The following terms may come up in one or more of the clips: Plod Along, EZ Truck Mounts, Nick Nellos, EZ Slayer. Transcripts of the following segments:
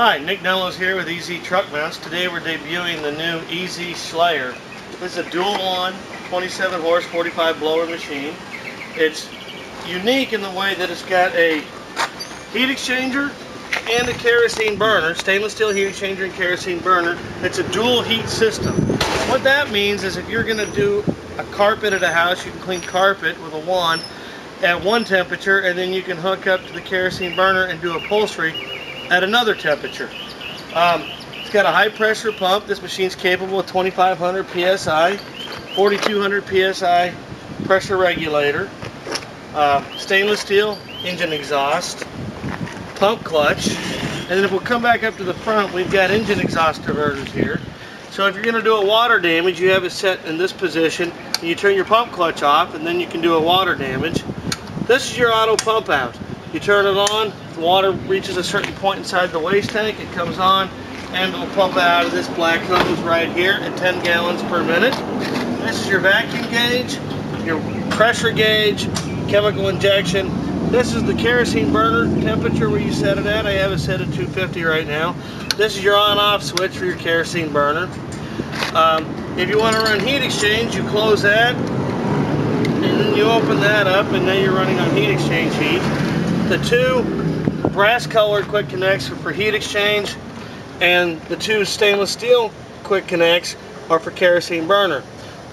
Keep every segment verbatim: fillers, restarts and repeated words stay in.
Hi, Nick Nellos here with E Z Truck Mounts. Today we're debuting the new E Z Slayer. This is a dual-on, twenty-seven horse, forty-five blower machine. It's unique in the way that it's got a heat exchanger and a kerosene burner, stainless steel heat exchanger and kerosene burner. It's a dual heat system. What that means is if you're going to do a carpet at a house, you can clean carpet with a wand at one temperature, and then you can hook up to the kerosene burner and do upholstery at another temperature. Um, it's got a high pressure pump. This machine's capable of twenty-five hundred P S I, forty-two hundred P S I pressure regulator, uh, stainless steel engine exhaust, pump clutch, and then if we come back up to the front, we've got engine exhaust diverters here. So if you're going to do a water damage, you have it set in this position, and you turn your pump clutch off, and then you can do a water damage. This is your auto pump out. You turn it on, the water reaches a certain point inside the waste tank, it comes on, and it'll pump it out of this black hose right here at ten gallons per minute. This is your vacuum gauge, your pressure gauge, chemical injection. This is the kerosene burner temperature where you set it at. I have it set at two fifty right now. This is your on-off switch for your kerosene burner. Um, if you want to run heat exchange, you close that, and then you open that up, and now you're running on heat exchange heat. The two brass-colored quick connects are for heat exchange, and the two stainless steel quick connects are for kerosene burner.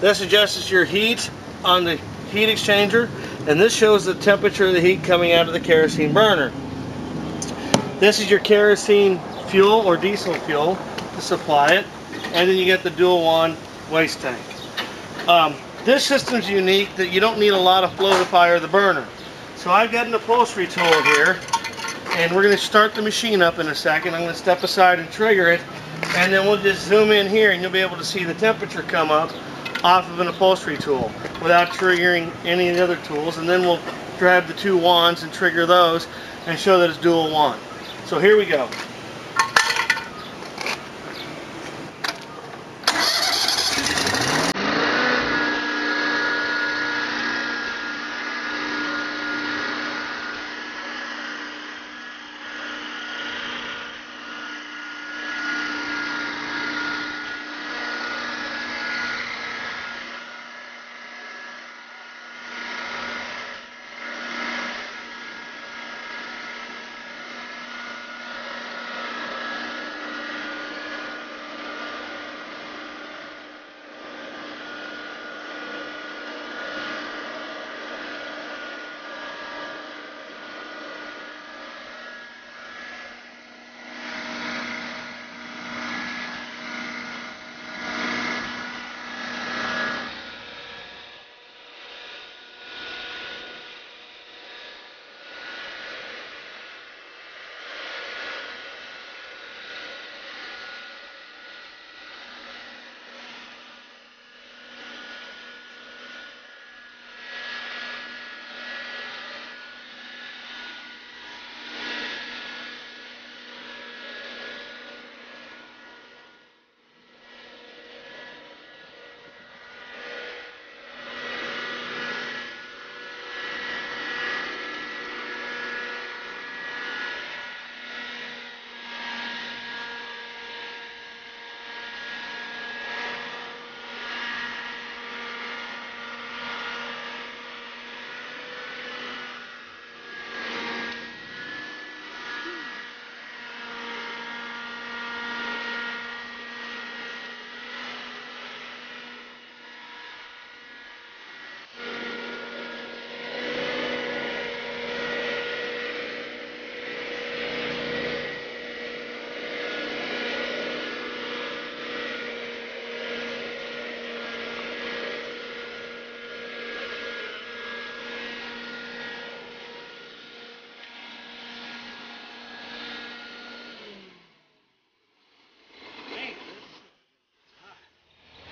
This adjusts your heat on the heat exchanger, and this shows the temperature of the heat coming out of the kerosene burner. This is your kerosene fuel or diesel fuel to supply it, and then you get the dual-on waste tank. Um, this system's unique that you don't need a lot of flow to fire the burner. So I've got an upholstery tool here, and we're going to start the machine up in a second. I'm going to step aside and trigger it, and then we'll just zoom in here, and you'll be able to see the temperature come up off of an upholstery tool without triggering any of the other tools. And then we'll grab the two wands and trigger those and show that it's dual wand. So here we go.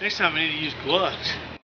Next time I need to use gloves.